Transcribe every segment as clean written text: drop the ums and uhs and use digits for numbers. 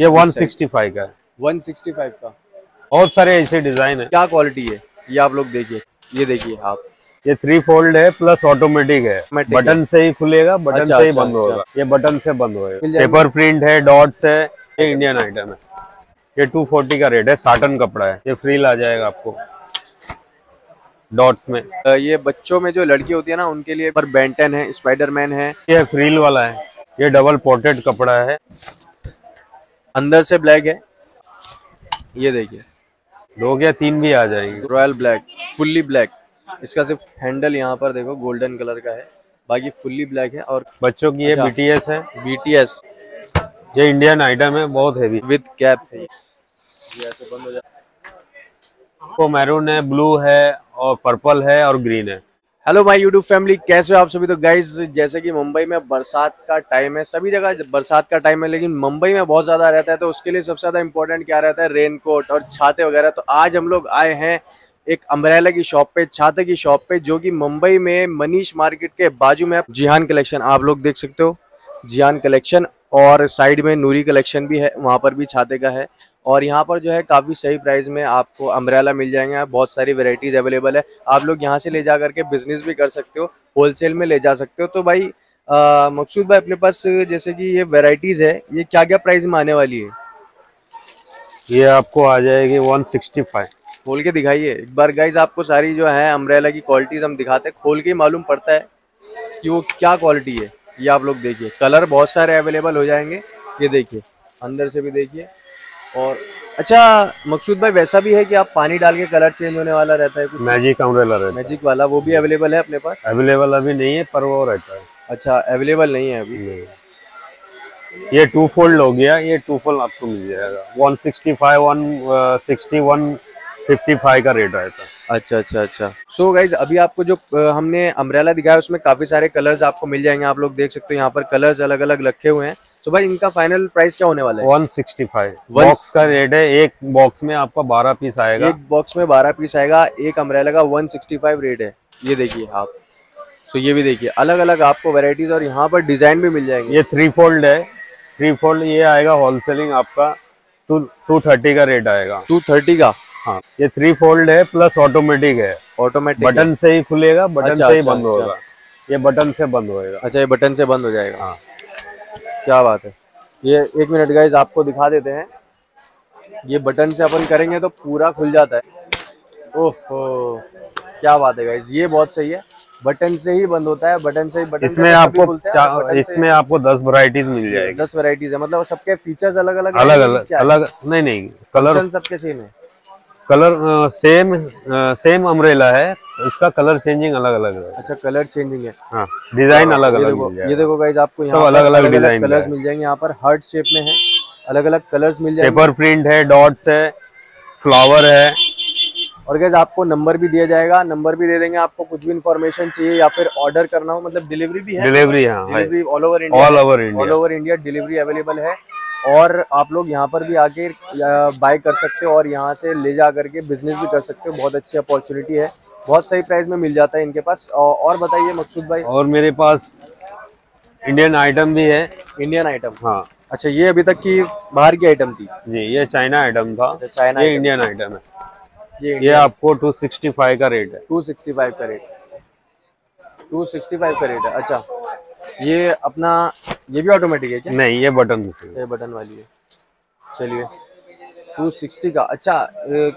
ये 165 का है, 165 का। बहुत सारे ऐसे डिजाइन है। क्या क्वालिटी है ये आप लोग देखिए, ये देखिए आप, ये 3 फोल्ड है प्लस ऑटोमेटिक है, बटन से ही खुलेगा, बटन से ही बंद होगा, ये बटन से बंद होगा। पेपर प्रिंट है, डॉट्स है, ये इंडियन आइटम है। ये 240 का रेट है, साटन कपड़ा है, ये फ्रील आ जाएगा आपको डॉट्स में। ये बच्चों में जो लड़की होती है ना उनके लिए पर बेंटन है, स्पाइडरमैन है, ये फ्रील वाला है। ये डबल पॉटेड कपड़ा है, अंदर से ब्लैक है, ये देखिए 2 या 3 भी आ जाएंगे। रॉयल ब्लैक, फुल्ली ब्लैक, इसका सिर्फ हैंडल यहाँ पर देखो गोल्डन कलर का है, बाकी फुल्ली ब्लैक है। और बच्चों की ये बीटीएस है, बीटीएस ये इंडियन आइटम है, बहुत हैवी विद कैप है, ये ऐसे बंद हो जाए। तो मैरून है, ब्लू है और पर्पल है और ग्रीन है। हेलो माय यूट्यूब फैमिली, कैसे हो आप सभी। तो गाइज जैसे कि मुंबई में बरसात का टाइम है, सभी जगह बरसात का टाइम है लेकिन मुंबई में बहुत ज़्यादा रहता है, तो उसके लिए सबसे ज़्यादा इम्पोर्टेंट क्या रहता है, रेनकोट और छाते वगैरह। तो आज हम लोग आए हैं एक अम्ब्रेला की शॉप पे, छाते की शॉप पे, जो कि मुंबई में मनीष मार्केट के बाजू में ज़ीशान कलेक्शन आप लोग देख सकते हो, ज़ीशान कलेक्शन। और साइड में नूरी कलेक्शन भी है, वहाँ पर भी छाते का है। और यहाँ पर जो है काफ़ी सही प्राइस में आपको अम्ब्रेला मिल जाएंगे, बहुत सारी वेराइटीज़ अवेलेबल है। आप लोग यहाँ से ले जा करके बिजनेस भी कर सकते हो, होलसेल में ले जा सकते हो। तो भाई मकसूद भाई, अपने पास जैसे कि ये वेराइटीज़ है, ये क्या क्या प्राइस में आने वाली है? ये आपको आ जाएगी 165। खोल के दिखाइए एक बार गाइज, आपको सारी जो है अम्ब्रेला की क्वालिटीज़ हम दिखाते हैं, खोल के मालूम पड़ता है कि वो क्या क्वालिटी है। ये आप लोग देखिए, कलर बहुत सारे अवेलेबल हो जाएंगे, ये देखिए अंदर से भी देखिए। और अच्छा मकसूद भाई, वैसा भी है कि आप पानी डाल के कलर चेंज होने वाला रहता है कुछ? मैजिक अम्ब्रेला रहता है, मैजिक वाला, वो भी अवेलेबल है अपने पास। अवेलेबल अभी नहीं है पर वो रहता है। अच्छा अवेलेबल नहीं है अभी नहीं। ये 2 फोल्ड हो गया, ये 2 फोल्ड आपको मिल जाएगा 165, 161 55 का रेट आया था। अच्छा अच्छा अच्छा। सो गाइज अभी आपको जो हमने अम्ब्रेला दिखाया उसमें काफी सारे कलर्स आपको मिल जाएंगे, आप लोग देख सकते हो यहाँ पर कलर्स अलग अलग रखे हुए हैं। तो भाई इनका फाइनल प्राइस क्या होने वाला है? 165 बॉक्स का रेट है, एक बॉक्स में आपका 12 पीस आएगा, एक बॉक्स में 12 पीस आएगा, एक अम्ब्रेला का 165 रेट है। ये देखिए आप, तो ये भी देखिए अलग अलग आपको वेराइटीज और यहाँ पर डिजाइन भी मिल जाएंगे। ये 3 फोल्ड है, 3 फोल्ड ये आएगा होलसेलिंग आपका 230 का रेट आएगा, 230 का। हाँ ये 3 फोल्ड है प्लस ऑटोमेटिक है, ऑटोमेटिक बटन से ही खुलेगा, बटन से ही बंद होगा, ये बटन से बंद होएगा। अच्छा ये बटन से बंद हो जाएगा। हाँ क्या बात है। ये एक मिनट गाइस आपको दिखा देते हैं, ये बटन से अपन करेंगे तो पूरा खुल जाता है। ओहो क्या बात है गाइस, ये बहुत सही है, बटन से ही बंद होता है, बटन से ही। बटन इसमें आपको, इसमें आपको 10 वैरायटीज मिल जाएगी, 10 वैरायटीज है, मतलब सबके फीचर्स अलग अलग अलग। नहीं नहीं कलर सबके सेम है, कलर सेम अम्ब्रेला है, उसका कलर चेंजिंग अलग अलग है। अच्छा कलर चेंजिंग है। हाँ डिजाइन अलग अलग, ये देखो गाइस आपको यहाँ अलग अलग डिजाइन कलर्स मिल जाएंगे, यहाँ पर हार्ट शेप में है, अलग अलग कलर्स मिल जाएंगे, पेपर प्रिंट है, डॉट्स है, फ्लावर है। और गाइस आपको नंबर भी दिया जाएगा, नंबर भी दे देंगे आपको, कुछ भी इन्फॉर्मेशन चाहिए या फिर ऑर्डर करना हो, मतलब डिलीवरी भी है, delivery delivery all over India delivery available है। और आप लोग यहाँ पर भी आके बाय कर सकते हो और यहाँ से ले जा करके बिजनेस भी कर सकते हो, बहुत अच्छी अपॉर्चुनिटी है, बहुत सही प्राइस में मिल जाता है इनके पास। और बताइए मकसूद भाई। और मेरे पास इंडियन आइटम भी है, इंडियन आइटम। हाँ अच्छा ये अभी तक की बाहर की आइटम थी जी, ये चाइना आइटम था, चाइना ये इंडियन आइटम है। ये आपको 265 का रेट है, 265 का रेट, 265 का रेट है। अच्छा ये अपना ये भी ऑटोमेटिक है क्या? नहीं ये बटन, ये बटन वाली है। चलिए 260 का। अच्छा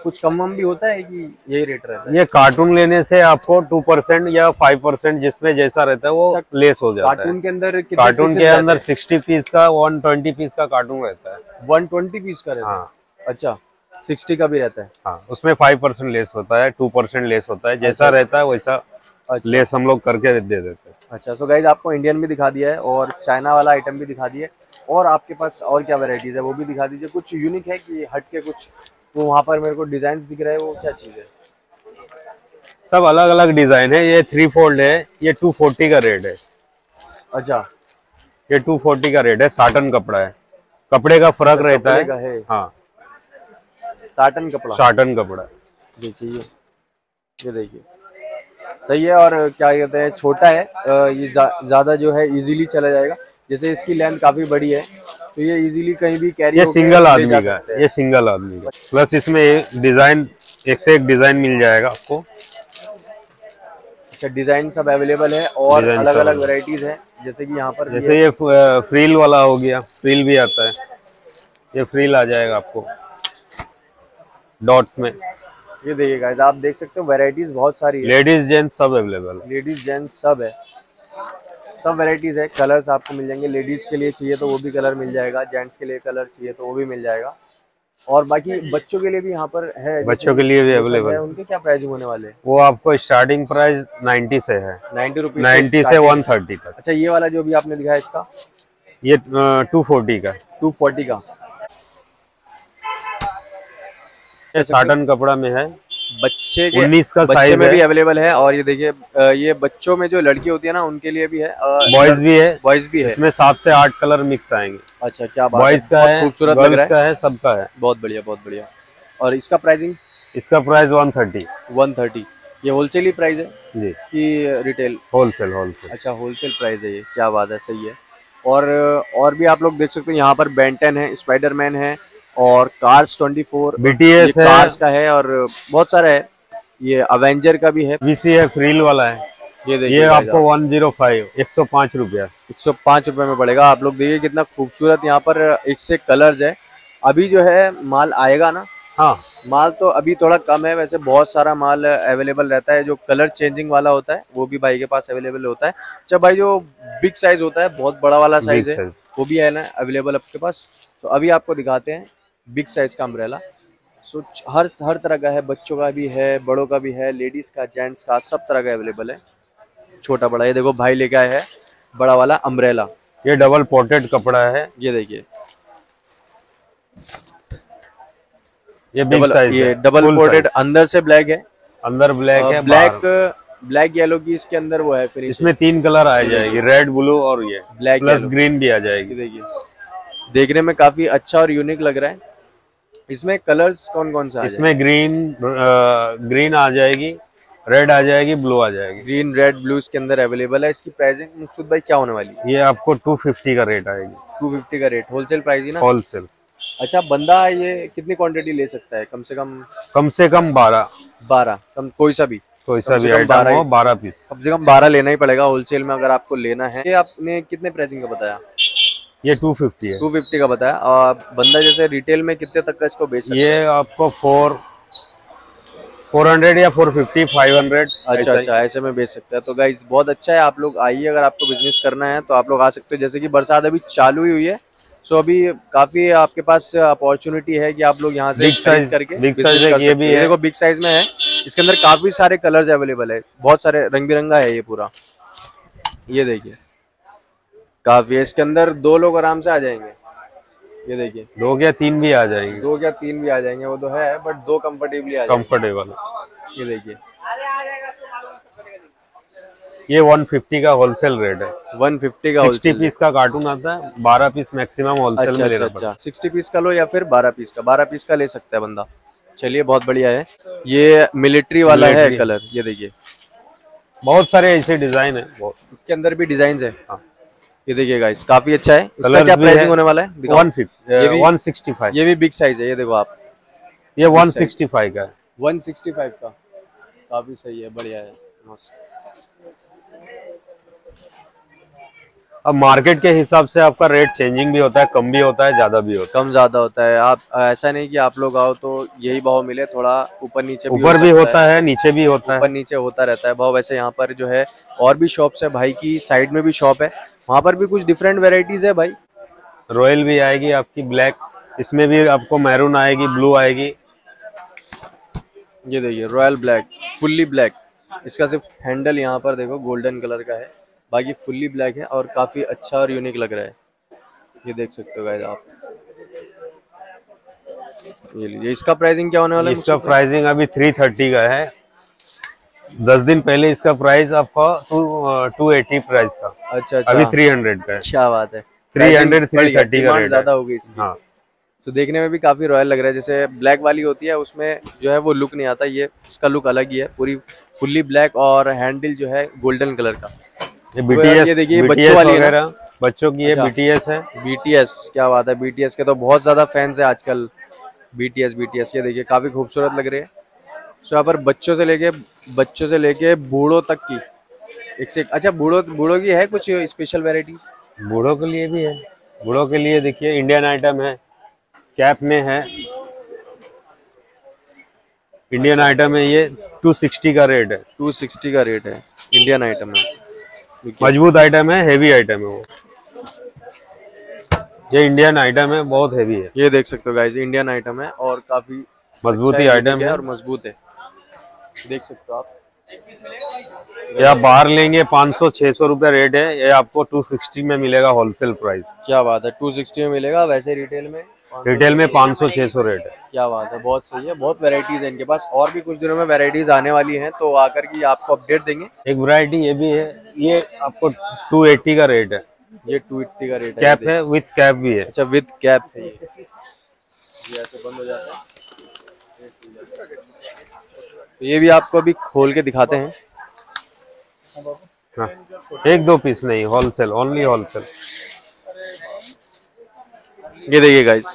कुछ कम भी होता है कि यही रेट रहता है? ये कार्टून लेने से आपको 2% या 5% जिसमें जैसा रहता है वो लेस हो जाता है। कार्टून के अंदर कितने? कार्टून के अंदर 60 पीस का 120 पीस का कार्टून रहता है, 120 पीस का रहता है। हाँ अच्छा 60 का भी रहता है। हाँ उसमें 5% लेस होता है, 2% लेस होता है, जैसा रहता है वैसा लेस हम लोग करके दे देते हैं। अच्छा सो गाइज आपको इंडियन भी दिखा दिया है और चाइना वाला आइटम भी दिखा दिया है, और आपके पास और क्या वैरायटीज है वो भी दिखा दीजिए, कुछ यूनिक है कि हट के कुछ तो वहाँ पर मेरे को डिजाइन दिख रहे हैं, वो क्या चीज़ है? सब अलग अलग डिजाइन है। ये 3 फोल्ड है, ये 240 का रेट है। अच्छा ये 240 का रेट है, साटन कपड़ा है, कपड़े का फर्क रहता है। हाँ साटन कपड़ा, साटन कपड़ा देखिए, ये देखिए सही है। और क्या कहते हैं छोटा है, ये ज़्यादा जो है इजीली चला जाएगा, जैसे इसकी लेंथ काफ़ी बड़ी है तो ये इजीली कहीं भी कैरी, ये सिंगल आदमी का, ये सिंगल आदमी का। प्लस इसमें डिजाइन, एक से एक डिजाइन मिल जाएगा आपको। अच्छा, डिजाइन सब अवेलेबल है और अलग अलग वैरायटीज है, जैसे कि यहाँ पर जैसे ये फ्रील वाला हो गया, फ्रील भी आता है, ये फ्रील आ जाएगा आपको डॉट्स में। ये देखिए गाइस, आप देख सकते हो वैरायटीज बहुत सारी है, लेडीज जेंट्स सब अवेलेबल है, लेडीज जेंट्स सब है, सब वैरायटीज है। कलर्स आपको मिल जाएंगे, लेडीज के लिए चाहिए तो वो भी कलर मिल जाएगा, जेंट्स के लिए कलर चाहिए तो वो भी मिल जाएगा, और बाकी बच्चों के लिए भी यहाँ पर है, बच्चों के लिए भी अवेलेबल है। उनके क्या प्राइस होने वाले हैं? वो आपको स्टार्टिंग प्राइस 90 से है, 90 से 130 तक। अच्छा, ये वाला जो भी आपने दिखाया इसका, ये 240 का, 240 का साटन कपड़ा में है, बच्चे के 19 का साइज में भी अवेलेबल है। और ये देखिए, ये बच्चों में जो लड़की होती है ना, उनके लिए भी है, बॉयज भी है, बॉयज भी है। इसमें 7 से 8 कलर मिक्स आएंगे। अच्छा, क्या बात है, बॉयज का है, खूबसूरत लग रहा है, सबका है, बहुत बढ़िया, बहुत बढ़िया। और इसका प्राइसिंग, इसका प्राइस 130। ये होलसेल ही प्राइस है जी कि रिटेल? Wholesale, wholesale. अच्छा, होलसेल प्राइस है ये, क्या बात है, सही है। और भी आप लोग देख सकते हैं, यहाँ पर बेंटन है, स्पाइडरमैन है, और कार्स 24, BTS है, कार्स का है, और बहुत सारा है। ये अवेंजर का भी है, बीसी है, फ्रील वाला है। ये देखिए, ये आपको 105, 105 रुपया, 105 रुपये में पड़ेगा। आप लोग देखिए कितना खूबसूरत, यहाँ पर एक से कलर्स है। अभी जो है माल आएगा ना, हाँ, माल तो अभी थोड़ा कम है, वैसे बहुत सारा माल अवेलेबल रहता है। जो कलर चेंजिंग वाला होता है वो भी भाई के पास अवेलेबल होता है। अच्छा भाई, जो बिग साइज होता है, बहुत बड़ा वाला साइज है, वो भी है ना अवेलेबल आपके पास? तो अभी आपको दिखाते हैं बिग साइज का अम्ब्रेला। सो हर तरह का है, बच्चों का भी है, बड़ों का भी है, लेडीज का, जेंट्स का, सब तरह का अवेलेबल है, छोटा बड़ा। ये देखो भाई लेके आया है बड़ा वाला अम्ब्रेला, ये डबल पॉटेड कपड़ा है। ये देखिए, ये बिग साइज, ये डबल पॉटेड, अंदर से ब्लैक है, अंदर ब्लैक है, ब्लैक येलो की इसके अंदर वो है। फिर इसमें 3 कलर आ जाएगी, रेड, ब्लू और ये ब्लैक प्लस ग्रीन भी आ जाएगी। देखिए, देखने में काफी अच्छा और यूनिक लग रहा है। इसमें कलर्स कौन कौन सा? इसमें ग्रीन आ जाएगी, रेड आ जाएगी, ब्लू आ जाएगी। ग्रीन, रेड, ब्लू इसके अंदर अवेलेबल है। इसकी प्राइसिंग मकसूद भाई क्या होने वाली है? ये आपको 250 का रेट आएगी, 250 का रेट, होलसेल प्राइस ही ना? होलसेल। अच्छा, बंदा ये कितनी क्वांटिटी ले सकता है? कम से कम 12, कोई सा भी, कोई सा भी आइटम हो, 12 पीस कम से कम 12 लेना ही पड़ेगा होलसेल में अगर आपको लेना है। ये आपने कितने प्राइसिंग का बताया? ये 250 है, 250 का बताया। और बंदा जैसे रिटेल में कितने तक का इसको बेच सकता है? ये आपको 400 या 450, 500। अच्छा, ऐसे में बेच सकता है। तो गाइस बहुत अच्छा है, आप लोग आइए, अगर आपको बिजनेस करना है तो आप लोग आ सकते हो। जैसे कि बरसात अभी चालू ही हुई है, सो अभी काफी आपके पास अपॉर्चुनिटी है कि आप लोग यहाँ से साइज करके बिग साइज कर सकते हैं। देखो बिग साइज में है, इसके अंदर काफी सारे कलर्स अवेलेबल है, बहुत सारे, रंग बिरंगा है ये पूरा। ये देखिए, काफी, इसके अंदर 2 लोग आराम से आ जाएंगे। ये देखिए, 2 या 3 भी आ जाएंगे, 2 या 3 भी आ जाएंगे, वो तो है, बट 2 कम्फर्टेबली आ जाएंगे, कम्फर्टेबल। ये देखिए, ये 150 का होलसेल रेट है, 150 का। 60 पीस का कार्टून आता है, 12 पीस मैक्सिमम होलसेल में लेना पड़ता है। अच्छा, 60 पीस का लो या फिर 12 पीस का, 12 पीस का ले सकता है बंदा। चलिए, बहुत बढ़िया है। ये मिलिट्री वाला है कलर, ये देखिए, बहुत सारे ऐसे डिजाइन है, इसके अंदर भी डिजाइन है। ये देखिए गाइस, काफी अच्छा है। इसका क्या प्राइसिंग होने वाला है? 165। ये भी बिग साइज है, ये देखो आप, ये 165 का है, 165 का, काफी सही है, बढ़िया है। अब मार्केट के हिसाब से आपका रेट चेंजिंग भी होता है, कम भी होता है, ज्यादा भी होता है, कम ज्यादा होता है। आप ऐसा नहीं कि आप लोग आओ तो यही भाव मिले, थोड़ा ऊपर नीचे भी होता है, नीचे भी होता है, ऊपर नीचे होता रहता है भाव। वैसे यहाँ पर जो है और भी शॉप्स है, भाई की साइड में भी शॉप है, वहाँ पर भी कुछ डिफरेंट वेराइटीज है भाई। रॉयल भी आएगी आपकी, ब्लैक, इसमें भी आपको मैरून आएगी, ब्लू आएगी। ये देखिए, रॉयल ब्लैक, फुल्ली ब्लैक, इसका सिर्फ हैंडल यहाँ पर देखो गोल्डन कलर का है, बाकी फुल्ली ब्लैक है, और काफी अच्छा और यूनिक लग रहा है। ये देख सकते हो गाइस आप, ये लीजिए। इसका प्राइसिंग क्या होने वाला है? इसका प्राइसिंग अभी 330 का है। 10 दिन पहले इसका प्राइस आपका 280 प्राइस था। अच्छा, अभी 300 का है। क्या बात है, 330 का रेट ज्यादा हो गई इसकी। हाँ, तो देखने में भी काफी रॉयल लग रहा है। जैसे ब्लैक वाली होती है उसमें जो है वो लुक नहीं आता, ये इसका लुक अलग ही है, पूरी फुल्ली ब्लैक, और हैंडल जो है गोल्डन कलर का। ये देखिए, बच्चों वाली है, बच्चों की है, बीटीएस है। बीटीएस, क्या बात है, बीटीएस के तो बहुत ज्यादा फैंस है आजकल। बीटीएस ये देखिए काफी खूबसूरत लग रही है। सो यहाँ पर बच्चों से लेके बूढ़ों तक की एक से। अच्छा, बूढ़ों की है कुछ स्पेशल वेराइटीज? बूढ़ों के लिए भी है। बूढ़ों के लिए देखिए इंडियन आइटम है, कैप में है, इंडियन आइटम है। ये 260 का रेट है। 260 का रेट है, इंडियन आइटम है, मजबूत आइटम है, हेवी आइटम है वो। ये इंडियन आइटम है, बहुत हेवी है। ये देख सकते हो गाइस, इंडियन आइटम है और काफी मजबूती आइटम है और मजबूत है, देख सकते हो आप। या बाहर लेंगे 500-600 रुपए रेट है, ये आपको 260 में मिलेगा होलसेल प्राइस। क्या बात है, 260 में मिलेगा। वैसे रिटेल में 500-600 रेट है। क्या बात है, बहुत सही है। बहुत वैरायटीज है इनके पास और भी कुछ दिनों में वैरायटीज आने वाली हैं, तो आकर की आपको अपडेट देंगे। एक वैरायटी ये भी है, ये आपको 280 का रेट है। ये 280 का रेट है, कैप है, विथ कैप भी है। अच्छा, विथ कैप है। ये ऐसे बंद हो जाता है, तो ये भी आपको अभी खोल के दिखाते हैं। हाँ, एक दो पीस नहीं, होलसेल, ओनली होलसेल। ये देखिए गाइस,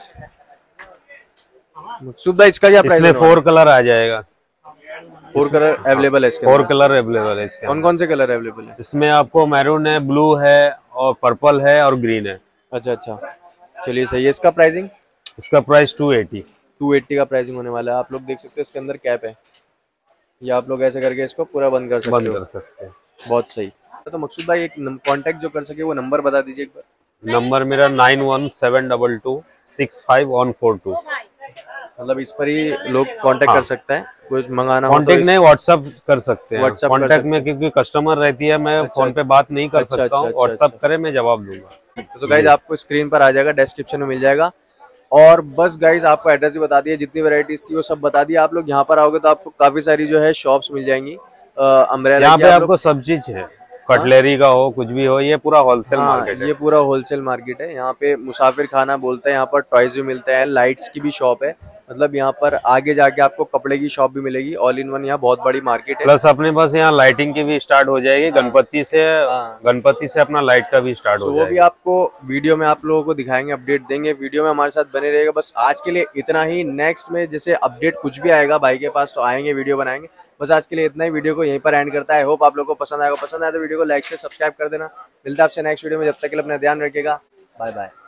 सुविधा इसका क्या प्राइस? इसमें 4 कलर आ जाएगा। 4 कलर अवेलेबल है इसके? 4 कलर अवेलेबल है इसके। कौन कौन से कलर अवेलेबल है इसमें? आपको मैरून है, ब्लू है और पर्पल है और ग्रीन है। अच्छा, चलिए सही है। इसका प्राइसिंग? इसका प्राइस 280 का प्राइसिंग होने वाला है। आप लोग देख सकते हो इसके अंदर कैप है, या आप लोग ऐसे करके इसको पूरा बंद कर सकते हैं। बहुत सही। तो मकसूद भाई, एक कांटेक्ट जो कर सके वो नंबर बता दीजिए एक बार। नंबर मेरा 9172265142। मतलब इस पर ही लोग कांटेक्ट कर सकते हैं, कुछ मंगाना हो तो कांटेक्ट नहीं, व्हाट्सएप कर सकते हैं। कांटेक्ट में क्योंकि कस्टमर रहती है, मैं फोन पे बात नहीं कर सकता हूँ, व्हाट्सएप करें, मैं जवाब दूंगा। तो गाइज आपको स्क्रीन पर आ जाएगा, डिस्क्रिप्शन में मिल जाएगा। और बस गाइज आपको एड्रेस भी बता दिया, जितनी वैरायटीज थी वो सब बता दिया। आप लोग यहाँ पर आओगे तो आपको काफी सारी जो है शॉप्स मिल जाएंगी। अम्ब्रेला, यहाँ पे आपको सब चीज है, कटलेरी का हो, कुछ भी हो। ये पूरा होलसेल मार्केट है। ये पूरा होलसेल मार्केट है। यहाँ पे मुसाफिर खाना बोलते हैं, यहाँ पर टॉयज भी मिलते हैं, लाइट्स की भी शॉप है। मतलब यहाँ पर आगे जाके आपको कपड़े की शॉप भी मिलेगी। ऑल इन वन यहाँ बहुत बड़ी मार्केट है। प्लस अपने पास यहाँ लाइटिंग की भी स्टार्ट हो जाएगी। गणपति से अपना लाइट का भी स्टार्ट हो जाएगा। वो भी आपको वीडियो में आप लोगों को दिखाएंगे, अपडेट देंगे। वीडियो में हमारे साथ बने रहेगा। बस आज के लिए इतना ही। नेक्स्ट में जैसे अपडेट कुछ भी आएगा भाई के पास तो आएंगे, वीडियो बनाएंगे। बस आज के लिए इतना ही। वीडियो को यहीं पर एंड करता है। होप आप लोग को पसंद आएगा। पसंद आए तो वीडियो को लाइक, शेयर, सब्सक्राइब कर देना। मिलता है आपसे नेक्स्ट वीडियो में। जब तक के लिए अपना ध्यान रखिएगा। Bye bye.